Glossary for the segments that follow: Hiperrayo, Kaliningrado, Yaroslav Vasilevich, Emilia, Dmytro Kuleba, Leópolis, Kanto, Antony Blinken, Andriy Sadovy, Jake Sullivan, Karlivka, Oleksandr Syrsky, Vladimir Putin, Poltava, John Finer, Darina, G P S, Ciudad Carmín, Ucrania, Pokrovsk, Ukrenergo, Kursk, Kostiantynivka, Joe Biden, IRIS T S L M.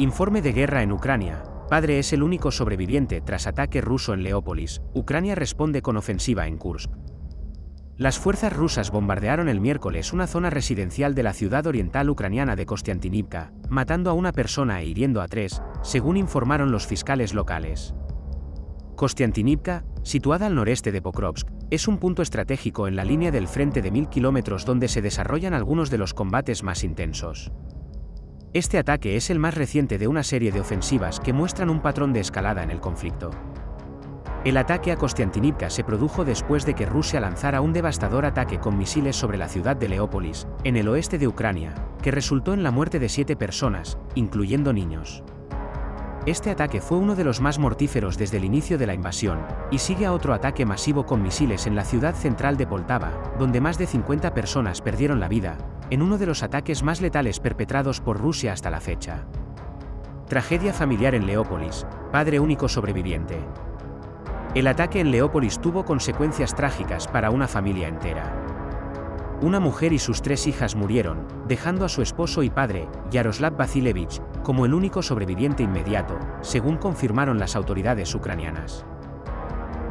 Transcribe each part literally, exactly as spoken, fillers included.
Informe de guerra en Ucrania. Padre es el único sobreviviente tras ataque ruso en Leópolis. Ucrania responde con ofensiva en Kursk. Las fuerzas rusas bombardearon el miércoles una zona residencial de la ciudad oriental ucraniana de Kostiantynivka, matando a una persona e hiriendo a tres, según informaron los fiscales locales. Kostiantynivka, situada al noreste de Pokrovsk, es un punto estratégico en la línea del frente de mil kilómetros donde se desarrollan algunos de los combates más intensos. Este ataque es el más reciente de una serie de ofensivas que muestran un patrón de escalada en el conflicto. El ataque a Kostiantynivka se produjo después de que Rusia lanzara un devastador ataque con misiles sobre la ciudad de Leópolis, en el oeste de Ucrania, que resultó en la muerte de siete personas, incluyendo niños. Este ataque fue uno de los más mortíferos desde el inicio de la invasión, y sigue a otro ataque masivo con misiles en la ciudad central de Poltava, donde más de cincuenta personas perdieron la vida, en uno de los ataques más letales perpetrados por Rusia hasta la fecha. Tragedia familiar en Leópolis, padre único sobreviviente. El ataque en Leópolis tuvo consecuencias trágicas para una familia entera. Una mujer y sus tres hijas murieron, dejando a su esposo y padre, Yaroslav Vasilevich, como el único sobreviviente inmediato, según confirmaron las autoridades ucranianas.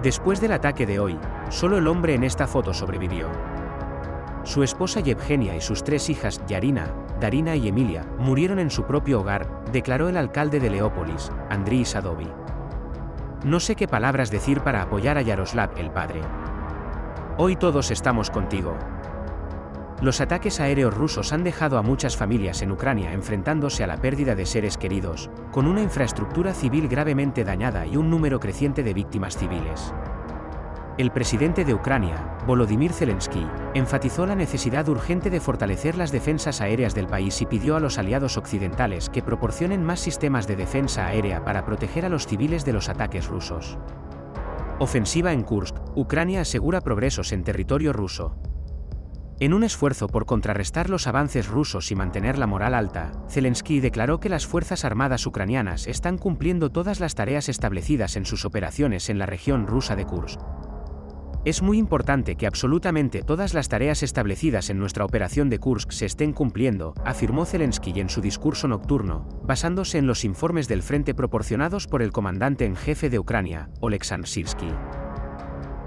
Después del ataque de hoy, solo el hombre en esta foto sobrevivió. Su esposa Yevgenia y sus tres hijas, Yarina, Darina y Emilia, murieron en su propio hogar, declaró el alcalde de Leópolis, Andriy Sadovy. No sé qué palabras decir para apoyar a Yaroslav el padre. Hoy todos estamos contigo. Los ataques aéreos rusos han dejado a muchas familias en Ucrania enfrentándose a la pérdida de seres queridos, con una infraestructura civil gravemente dañada y un número creciente de víctimas civiles. El presidente de Ucrania, Volodymyr Zelensky, enfatizó la necesidad urgente de fortalecer las defensas aéreas del país y pidió a los aliados occidentales que proporcionen más sistemas de defensa aérea para proteger a los civiles de los ataques rusos. Ofensiva en Kursk, Ucrania asegura progresos en territorio ruso. En un esfuerzo por contrarrestar los avances rusos y mantener la moral alta, Zelensky declaró que las Fuerzas Armadas ucranianas están cumpliendo todas las tareas establecidas en sus operaciones en la región rusa de Kursk. Es muy importante que absolutamente todas las tareas establecidas en nuestra operación de Kursk se estén cumpliendo, afirmó Zelensky en su discurso nocturno, basándose en los informes del frente proporcionados por el comandante en jefe de Ucrania, Oleksandr Syrsky.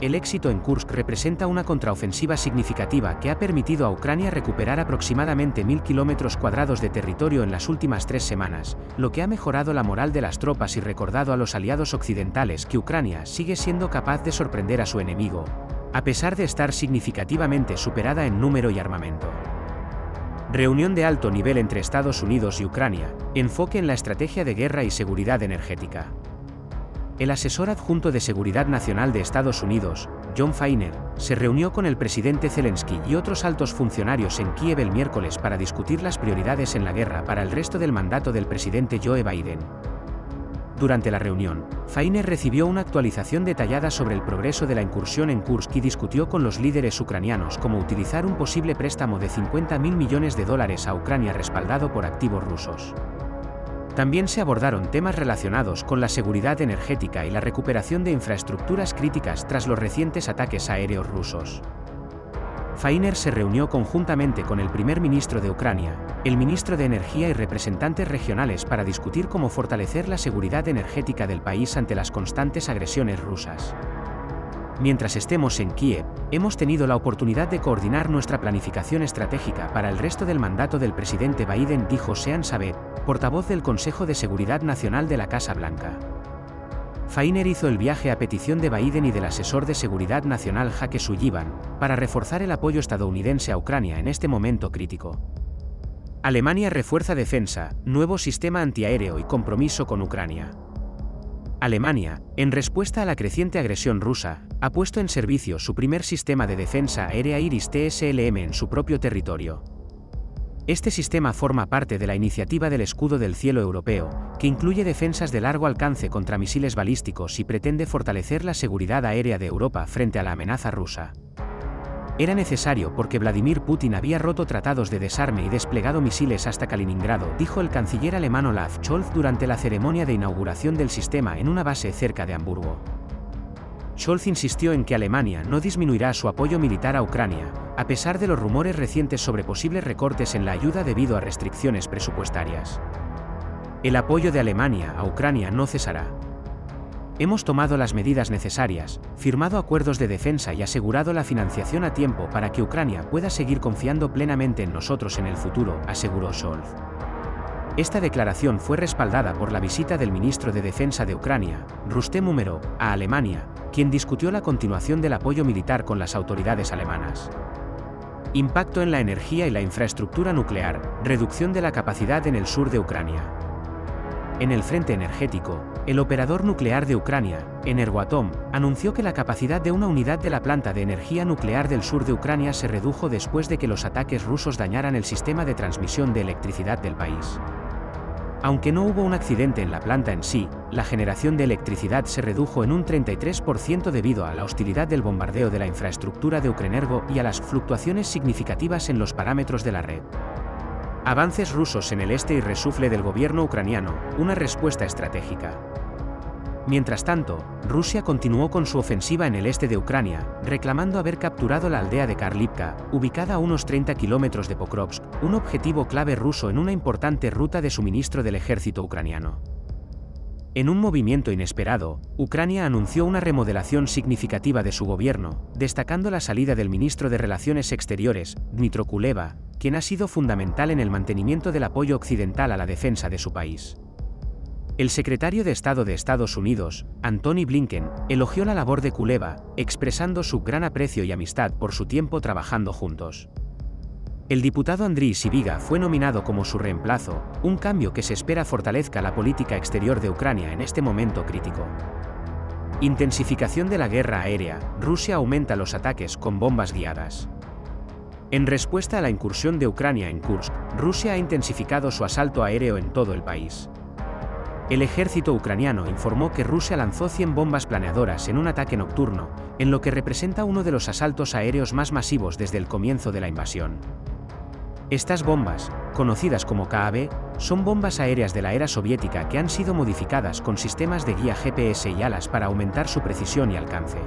El éxito en Kursk representa una contraofensiva significativa que ha permitido a Ucrania recuperar aproximadamente mil kilómetros cuadrados de territorio en las últimas tres semanas, lo que ha mejorado la moral de las tropas y recordado a los aliados occidentales que Ucrania sigue siendo capaz de sorprender a su enemigo, a pesar de estar significativamente superada en número y armamento. Reunión de alto nivel entre Estados Unidos y Ucrania, enfoque en la estrategia de guerra y seguridad energética. El asesor adjunto de Seguridad Nacional de Estados Unidos, John Finer, se reunió con el presidente Zelensky y otros altos funcionarios en Kiev el miércoles para discutir las prioridades en la guerra para el resto del mandato del presidente Joe Biden. Durante la reunión, Finer recibió una actualización detallada sobre el progreso de la incursión en Kursk y discutió con los líderes ucranianos cómo utilizar un posible préstamo de cincuenta mil millones de dólares a Ucrania respaldado por activos rusos. También se abordaron temas relacionados con la seguridad energética y la recuperación de infraestructuras críticas tras los recientes ataques aéreos rusos. Finer se reunió conjuntamente con el primer ministro de Ucrania, el ministro de Energía y representantes regionales para discutir cómo fortalecer la seguridad energética del país ante las constantes agresiones rusas. Mientras estemos en Kiev, hemos tenido la oportunidad de coordinar nuestra planificación estratégica para el resto del mandato del presidente Biden, dijo Sean Savett, portavoz del Consejo de Seguridad Nacional de la Casa Blanca. Finer hizo el viaje a petición de Biden y del asesor de Seguridad Nacional Jake Sullivan, para reforzar el apoyo estadounidense a Ucrania en este momento crítico. Alemania refuerza defensa, nuevo sistema antiaéreo y compromiso con Ucrania. Alemania, en respuesta a la creciente agresión rusa, ha puesto en servicio su primer sistema de defensa aérea IRIS T S L M en su propio territorio. Este sistema forma parte de la iniciativa del Escudo del Cielo Europeo, que incluye defensas de largo alcance contra misiles balísticos y pretende fortalecer la seguridad aérea de Europa frente a la amenaza rusa. Era necesario porque Vladimir Putin había roto tratados de desarme y desplegado misiles hasta Kaliningrado, dijo el canciller alemán Olaf Scholz durante la ceremonia de inauguración del sistema en una base cerca de Hamburgo. Scholz insistió en que Alemania no disminuirá su apoyo militar a Ucrania, a pesar de los rumores recientes sobre posibles recortes en la ayuda debido a restricciones presupuestarias. El apoyo de Alemania a Ucrania no cesará. Hemos tomado las medidas necesarias, firmado acuerdos de defensa y asegurado la financiación a tiempo para que Ucrania pueda seguir confiando plenamente en nosotros en el futuro, aseguró Scholz. Esta declaración fue respaldada por la visita del ministro de Defensa de Ucrania, Rustem Umerov, a Alemania, quien discutió la continuación del apoyo militar con las autoridades alemanas. Impacto en la energía y la infraestructura nuclear, reducción de la capacidad en el sur de Ucrania. En el frente energético, el operador nuclear de Ucrania, Energoatom, anunció que la capacidad de una unidad de la planta de energía nuclear del sur de Ucrania se redujo después de que los ataques rusos dañaran el sistema de transmisión de electricidad del país. Aunque no hubo un accidente en la planta en sí, la generación de electricidad se redujo en un treinta y tres por ciento debido a la hostilidad del bombardeo de la infraestructura de Ukrenergo y a las fluctuaciones significativas en los parámetros de la red. Avances rusos en el este y resufle del gobierno ucraniano, una respuesta estratégica. Mientras tanto, Rusia continuó con su ofensiva en el este de Ucrania, reclamando haber capturado la aldea de Karlivka, ubicada a unos treinta kilómetros de Pokrovsk, un objetivo clave ruso en una importante ruta de suministro del ejército ucraniano. En un movimiento inesperado, Ucrania anunció una remodelación significativa de su gobierno, destacando la salida del ministro de Relaciones Exteriores, Dmytro Kuleba, quien ha sido fundamental en el mantenimiento del apoyo occidental a la defensa de su país. El secretario de Estado de Estados Unidos, Antony Blinken, elogió la labor de Kuleba, expresando su gran aprecio y amistad por su tiempo trabajando juntos. El diputado Andriy Siviga fue nominado como su reemplazo, un cambio que se espera fortalezca la política exterior de Ucrania en este momento crítico. Intensificación de la guerra aérea, Rusia aumenta los ataques con bombas guiadas. En respuesta a la incursión de Ucrania en Kursk, Rusia ha intensificado su asalto aéreo en todo el país. El ejército ucraniano informó que Rusia lanzó cien bombas planeadoras en un ataque nocturno, en lo que representa uno de los asaltos aéreos más masivos desde el comienzo de la invasión. Estas bombas, conocidas como K A B, son bombas aéreas de la era soviética que han sido modificadas con sistemas de guía G P S y alas para aumentar su precisión y alcance.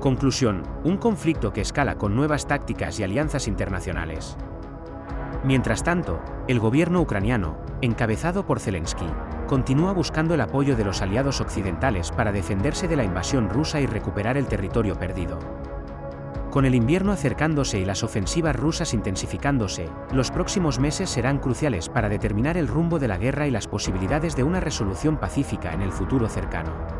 Conclusión: un conflicto que escala con nuevas tácticas y alianzas internacionales. Mientras tanto, el gobierno ucraniano, encabezado por Zelensky, continúa buscando el apoyo de los aliados occidentales para defenderse de la invasión rusa y recuperar el territorio perdido. Con el invierno acercándose y las ofensivas rusas intensificándose, los próximos meses serán cruciales para determinar el rumbo de la guerra y las posibilidades de una resolución pacífica en el futuro cercano.